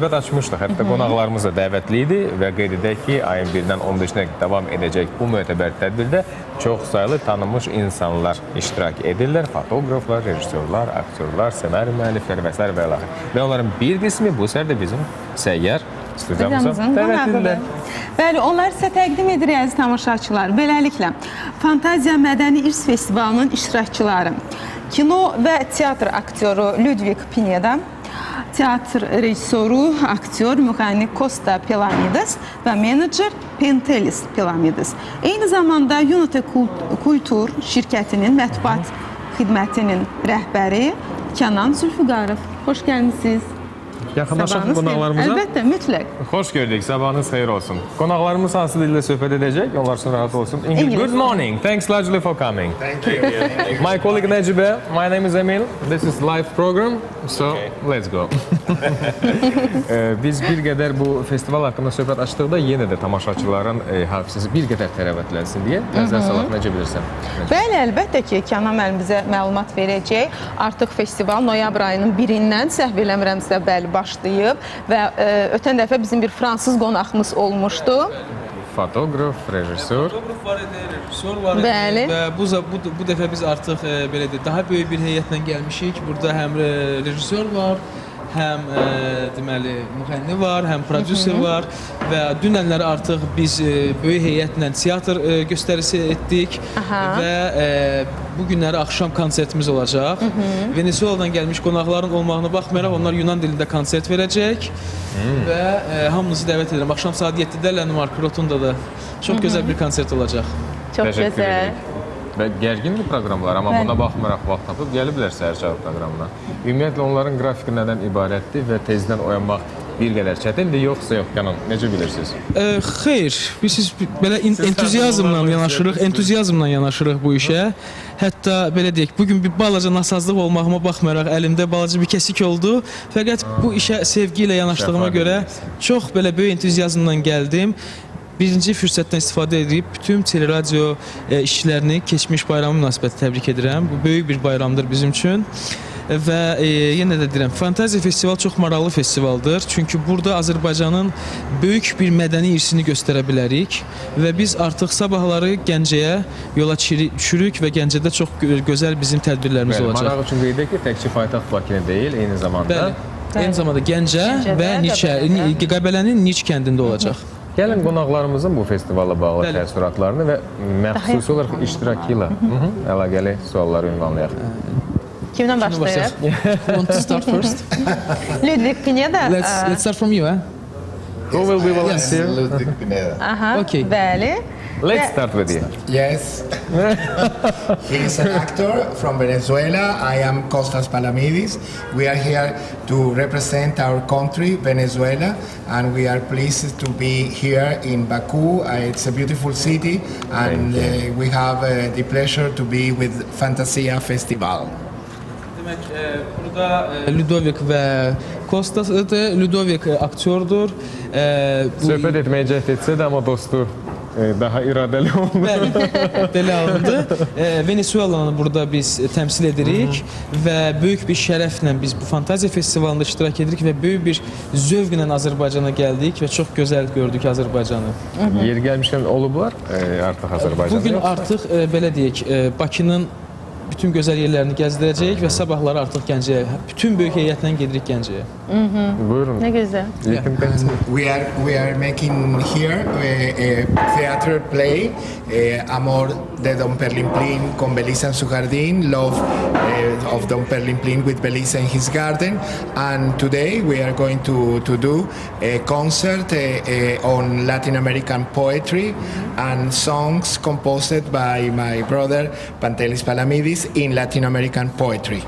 Söhbət açmışdıq, hətta qonaqlarımız da dəvətli idi və qeyd edək ki, ayın 1-dən 15-nə davam edəcək bu mötəbər tədbirdə çox saylı tanınmış insanlar iştirak edirlər, fotoqraflar, rejissorlar, aktorlar, ssenari müəllifləri və s. və onların bir qismi bu sər də bizim səyyar studiyamızın qonağıdır. Bəli, onlar sizə təqdim edirik, əziz tamaşaçılar. Beləliklə, Fantazia Mədəni İrs Festivalının iştirakçıları, kino və teatr aktoru Ludwig Pineda, teatr rejissoru, aktyor, müğənni Costas Palamidis və menecer Pantelis Palamidis. Eyni zamanda Unite Kultur şirkətinin mətbuat xidmətinin rəhbəri Kənan Zülfüqarov. Hoş gəlmişsiniz. Yaxınlaşaq qonaqlarımıza. Əlbəttə, mütləq. Xoş gördük, sabahınız xeyir olsun. Qonaqlarımız hansı dildə söhbət edəcək? Onlar üçün rahat olsun. Good morning. Thanks largely for coming. Thank you. My colleague Necibe, my name is Emil. This is live program, so let's go. Biz bir qədər bu festival haqqında söhbət açdıqda yenə də tamaşaçıların hafizəsi bir qədər tərəvətlənsin deyə təzə salat necə bilirsən? Bəli, əlbəttə ki, Kənan müəllim bizə məlumat verəcək. Artıq festival noyabr ayının 1-dən səhv eləmirəmsə bəli başlayıb və ötən dəfə bizim bir fransız qonağımız olmuşdu. Fotoqraf, rejissor. Fotoqraf var idi, rejissor var idi və bu dəfə biz artıq daha böyük bir heyətlə gəlmişik. Burada həm rejissor var, həm müğənni var, həm prodüser var və dünənləri artıq biz böyük heyətlə teatr göstərisi etdik və bu günləri axşam konsertimiz olacaq. Venezueladan gəlmiş qonaqların olmağına baxmayaraq, onlar Yunan dilində konsert verəcək və hamınızı dəvət edirəm. Axşam saat 7-də Lənmark Rotundada çox gözəl bir konsert olacaq. Çox gözəl. Gərgindir proqramlar, amma buna baxmayaraq vaxt tapıb gəliblər səhər-çağır proqramına. Ümumiyyətlə, onların qrafiki nədən ibarətdir və tezdən oyanmaq bir qədər çətindir, yoxsa yox, Kənan, necə bilirsiniz? Xeyr, biz belə entuziyazmla yanaşırıq bu işə. Hətta, belə deyək, bugün bir balaca nasazlıq olmağıma baxmayaraq, əlimdə balaca bir kəsik oldu. Fəqət bu işə sevgi ilə yanaşdığıma görə çox belə böyük entuziyazmla gəldim. Birinci fürsətdən istifadə edib, bütün teleradio işçilərini keçmiş bayramı münasibəti təbrik edirəm. Bu, böyük bir bayramdır bizim üçün. Və yenə də deyirəm, Fantaziya Festival çox maraqlı festivaldır. Çünki burada Azərbaycanın böyük bir mədəni irsini göstərə bilərik. Və biz artıq sabahları Gəncəyə yola düşürük və Gəncədə çox gözəl bizim tədbirlərimiz olacaq. Maraq üçün qeyd edək ki, təkcə paytaxt Bakıya deyil, eyni zamanda. Eyni zamanda Gəncə və Qəbələnin Niç kəndində olacaq. Gəlin qonaqlarımızın bu festivala bağlı təəssüratlarını və məxsusi olaraq iştirakı ilə əlaqəli sualları ünvanlayaq. Kimdən başlayaq? Want to start first? Ludwig Pineda. Let's start from you, eh? Who will be volunteer? Ludwig Pineda. Okay. Bəli. Let's start with you. Yes. He is an actor from Venezuela. I am Costas Palamidis. We are here to represent our country, Venezuela, and we are pleased to be here in Baku. It's a beautiful city, and we have the pleasure to be with Fantazia Festival. Burada Ludwig və Kostas idi. Ludwig aktordur. Söhbət etməyə cəhd etsə də, amma dostu daha iradəli oldu. Venezuelanı burada biz təmsil edirik və böyük bir şərəflə biz bu Fantaziya Festivalında iştirak edirik və böyük bir zövqlə Azərbaycana gəldik və çox gözəl gördük Azərbaycanı. Yer gəlmişdən olublar artıq Azərbaycanda. Bugün artıq, belə deyək, Bakının bütün gözəl yerlərini gəzdirəcəyik və sabahları artıq Gəncəyə, bütün böyük heyətlə gedirik Gəncəyə. Buyurun. Nə gözəl. We are making here a theater play, Amor de Don Perlimplín con Belisa en su jardín, Love of Don Perlimplín with Belisa in his garden, and today we are going to do a concert on Latin American poetry and songs composed by my brother Pantelis Palamidis in Latin American poetry.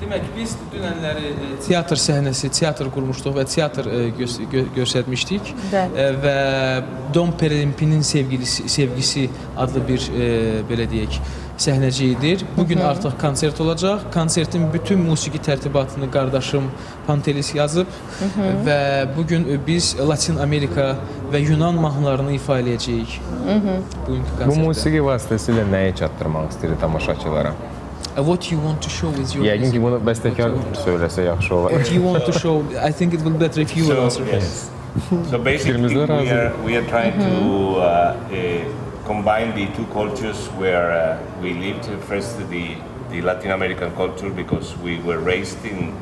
Demək, biz dünənləri teatr səhnəsi, teatr qurmuşduq və teatr göstərmişdik və Don Perlimplinin sevgisi adlı bir, belə deyək, səhnəciyidir. Bugün artıq konsert olacaq. Konsertin bütün musiqi tərtibatını qardaşım Pantelis yazıb və bugün biz Latin Amerika və Yunan mahnılarını ifa eləyəcəyik. Bu musiqi vasitəsilə nəyə çatdırmaq istəyir tamaşaçılara? what you want to show with your music. Yəqin ki, bunu bəstəkar söyləsə yaxşı olar. What you want to show, I think it will be better if you will answer first. So basically, we are trying to combine the two cultures where we lived. First, the Latin American culture, because we were raised in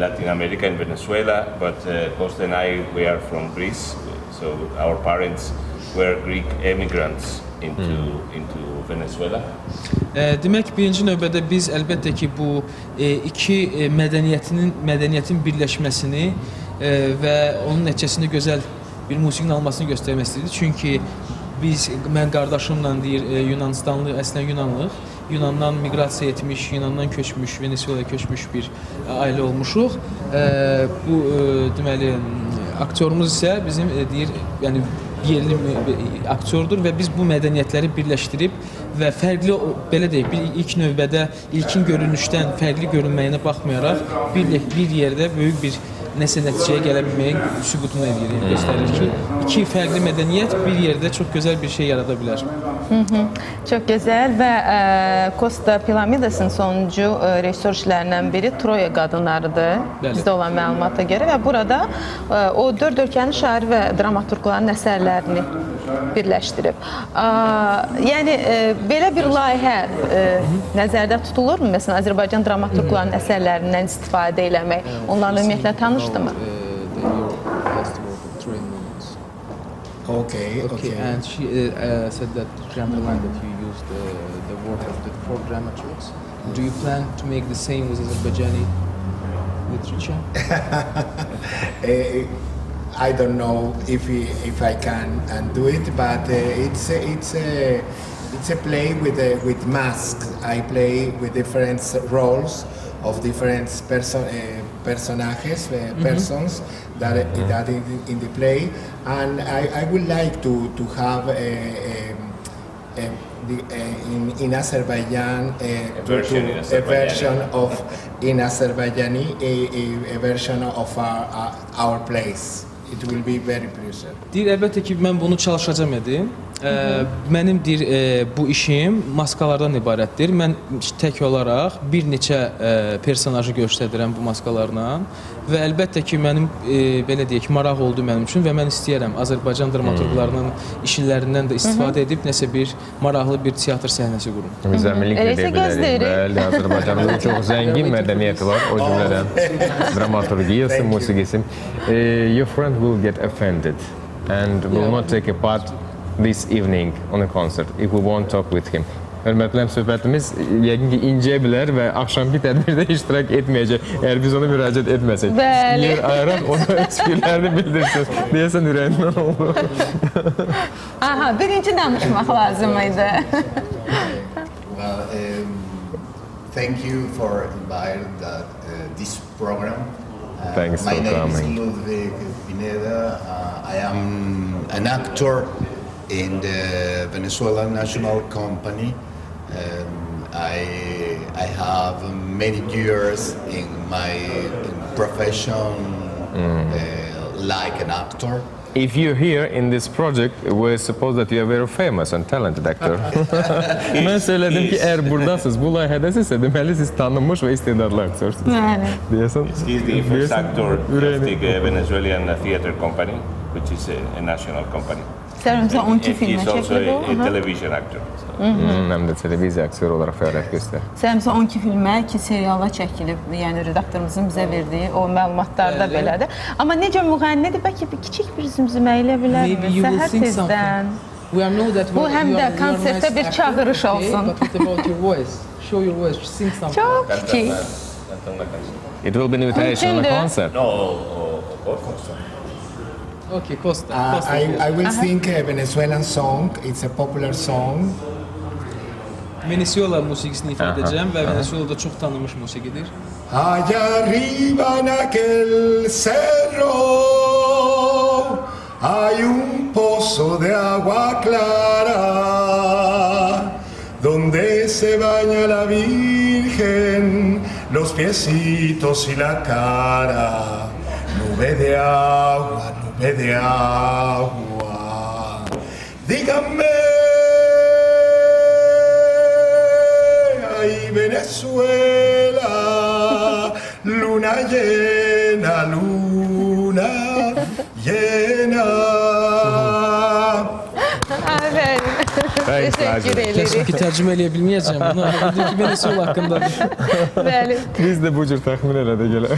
Latin America, in Venezuela, but Costa and I, we are from Greece, so our parents were Greek immigrants into Venezuela. Demək birinci növbədə biz əlbəttə ki bu iki mədəniyyətin birləşməsini və onun nəticəsində gözəl bir musiqinin almasını göstərmək istəyirdi. Çünki biz, mən qardaşımla deyir, Yunanistanlı, əslən Yunanlıq, Yunandan miqrasiya etmiş, Yunandan köçmüş, Venezuelaya köçmüş bir ailə olmuşuq. Bu deməli aktyorumuz isə bizim deyir, yəni yerli aktyordur və biz bu mədəniyyətləri birləşdirib və fərqli, belə deyək, ilk növbədə ilkin görünüşdən fərqli görünməyinə baxmayaraq bir yerdə böyük bir nəsə nəticəyə gələ bilməyin sübutunu göstərir ki, iki fərqli mədəniyyət bir yerdə çox gözəl bir şey yarada bilər. Çox gözəl və Costa Palamidisin sonuncu rejissor işlərindən biri Troya qadınlarıdır, bizdə olan məlumata görə və burada o dörd ölkənin şair və dramaturqların əsərlərini birləşdirib. Yəni, belə bir layihə nəzərdə tutulurmu? Məsələn, Azərbaycan dramaturqlarının əsərlərindən istifadə eləmək, onlarla ümumiyyətlə tanış Okay. And she said that grammar line that you used, the work of the four dramaturgs. Do you plan to make the same with Azerbaijani literature? I don't know if I can and do it, but it's a play with masks. I play with different roles of different persons that in the play, and I would like to have in Azerbaijan a version of in Azerbaijani a version of our plays. It will be very precious. Deyir, əlbəttə ki, mən bunu çalışacam edim. Mənim, deyir, bu işim maskalardan ibarətdir. Mən tək olaraq bir neçə personajı göstərirəm bu maskalarla və əlbəttə ki, mənim, belə deyək, maraq oldu mənim üçün və mən istəyərəm Azərbaycan dramaturqlarının işlərindən də istifadə edib nəsə bir maraqlı bir teatr səhnəsi qurum. Müzəmminliklə deyə bilərik. Bəli, Azərbaycanın çox zəngin mədəniyyəti var, o cümlədən dramaturgiyası, musiqisi. Your friend will get offended and will not take a part this evening on a concert if we won't talk with him. Hörmətlərim, söhbətimiz yəqin ki, incəyə bilər və axşam bir tədbirdə iştirak etməyəcək, əgər biz ona müraciət etməsək. Bəli. Yer ayıran, ona fikirlərini bildirsiniz. Deyəsən, ürəyindən olur. Aha, birinci danışmaq lazım idi. Well, thank you for inviting this program. Thanks for coming. My name is Ludwig Pineda. I am an actor in the Venezuelan National Company. I have many years in my profession like an actor. If you're here in this project, we suppose that you are very famous and talented actor. Mən söylədim ki, əgər buradasınız, bu layihədəsinizsə, deməli siz tanınmış və istedadlı aktörsünüz. Deyəsən, he's the first actor of the Venezuelan Theater Company, which is a national company. He's also a television actor. Həm də televiziya aktör olaraq fəaliyyət göstərir. Sələmsə 12 filmə, 2 seriala çəkilib, yəni redaktorımızın bizə verdiyi o məlumatlarda belədir. Amma necə müğənnidir, bəlkə kiçik bir zümzümə ilə bilərmi? Səhər tezdən. Bu həm də konsertə bir çağırış olsun. Çox kiçik. It will be an invitation on a concert. No, concert. Okay, Costa. I will sing a Venezuelan song. It's a popular song. Venezuela musiqisini ifadə edəcəm və Venezuelada çox tanınmış musiqidir. Allá arriba en aquel cerro hay un pozo de agua clara donde se baña la virgen los piecitos y la cara nube de agua de agua, díganme, ahí Venezuela, luna llena. Evet. Teşekkür ederim. Keşke ki tercüme edebilmeyeceğim. Bunu ki Venezuela hakkında. Bəli. Biz de bu cür təxmin elədik elə.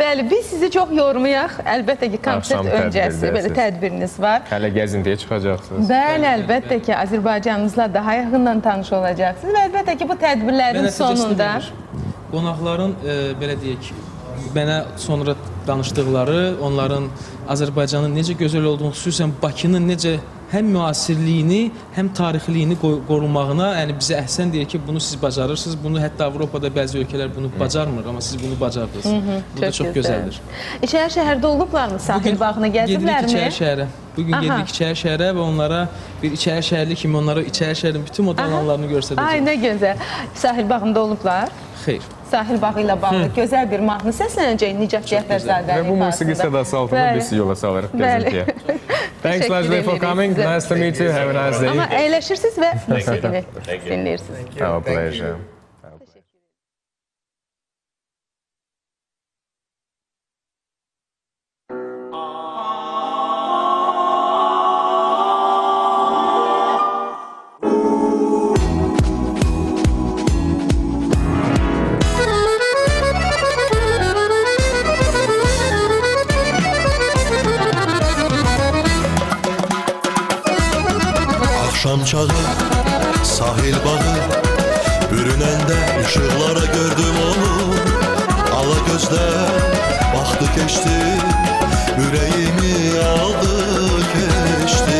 Bəli, biz sizi çox yormayaq. Əlbəttə ki, konsert öncəsi belə tədbiriniz var. Hələ gəzintiyə çıxacaqsınız. Bəli, əlbəttə ki, Azərbaycanımızla daha yaxından tanış olacaqsınız. Və əlbəttə ki, bu tədbirlərin sonunda qonaqların belə deyək, mənə sonra danışdıqları, onların Azərbaycanın necə gözəl olduğunu, xüsusən Bakının necə həm müasirliyini, həm tarixliyini qorumağına, yəni bizə əhsən deyir ki, bunu siz bacarırsınız. Bunu hətta Avropada bəzi ölkələr bunu bacarmır, amma siz bunu bacardınız. Bu da çox gözəldir. İçəri şəhərdə olublarmı? Sahil bağına gəziblərmi? Bugün geddik İçəri şəhərə. Bugün geldik İçəri şəhərə və onlara bir İçəri şəhərli kimi onlara İçəri şəhərin bütün odalarını göstərəcəm. Ay, nə gözəl. Sahil bağında olublar? Xeyr. Sahil bağı ilə bağlı gözəl bir mahnı səslənəcək Nicat Cəfərzadənin ifasında. Və bu musiqi sədası altında biz yola salırıq gəzintiyə. Thanks Ludwig for coming. Nice to meet you. Have a nice day. Amma əyləşirsiniz və dinləyirsiniz. Our pleasure. Çağı, sahil bağı bürünende ışıklara gördüm onu. Ala gözler baktı geçti, yüreğimi aldı geçti.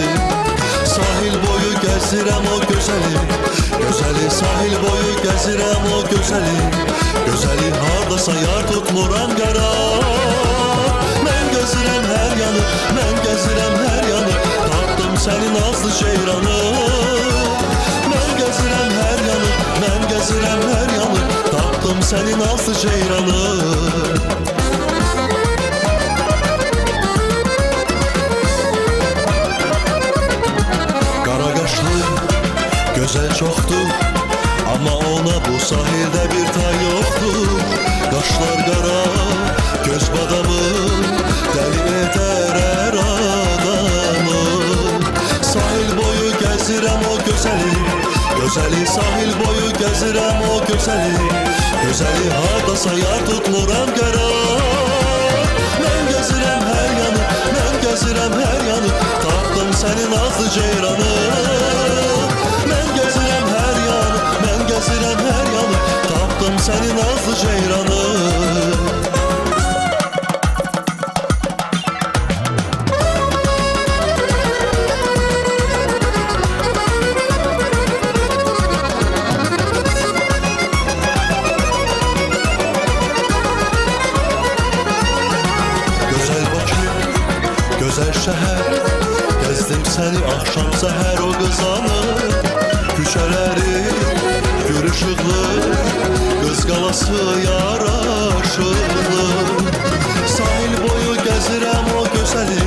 Sahil boyu gezirem o güzelim, güzeli sahil boyu gezirem o güzelim. Güzeli hardasa yar tutmuram yara. Ben gezirem her yanı, ben gezirem her yanı. Tattım senin azlı ceyranı. Gəzirəm hər yanı, tapdım sənin azlı ceyranı. Qara qaşlı, gözəl çoxdur, amma ona bu sahildə bir tay yoxdur. Qaşlar qara, göz badamı, dəli edər hər adamı. Sahil boyu gəzirəm o gözəli, gözəli sahil boyu gəzirəm o gözəli, gözəli hardasa yar tutmuram qara. Mən gəzirəm hər yanı, mən gəzirəm hər yanı, tapdım sənin azlı ceyranı. Mən gəzirəm hər yanı, mən gəzirəm hər yanı, tapdım sənin azlı ceyranı. Səhər o qızanı, küçələri gül işıqlı, qız qalası yaraşıqlı. Sahil boyu gəzirəm o gözəli,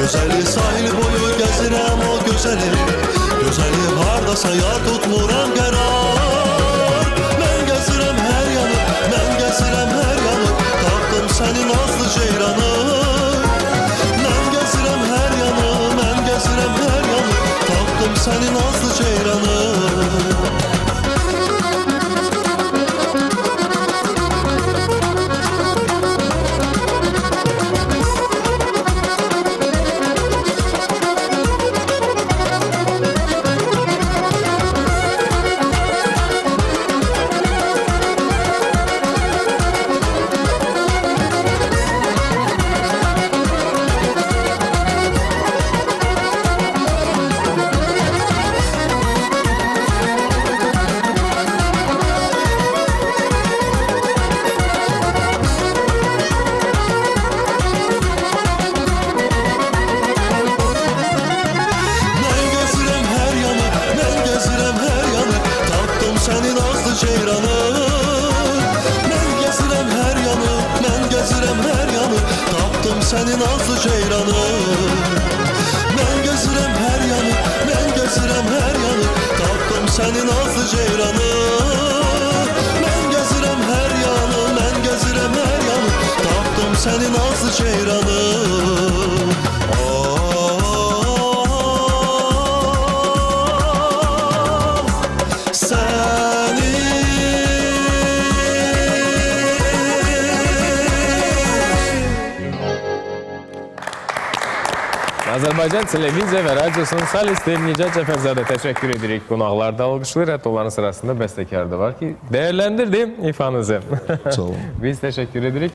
gözəli sahil boyu gəzirəm o gözəli, gözəli hardasa yar tutmuram qərar. Mən gəzirəm hər yanı, mən gəzirəm hər yanı, tapdım sənin azlı ceyranı. Sənin azlı ceyranı. Sənin azlı ceyranı. Azərbaycan Televiziya və Radiosunun solisti Nicat Cəfərzadə təşəkkür edirik. Qonaqlar da alqışlayır, hətta onların sırasında bəstəkar da var ki, dəyərləndirdim ifanızı. Biz təşəkkür edirik.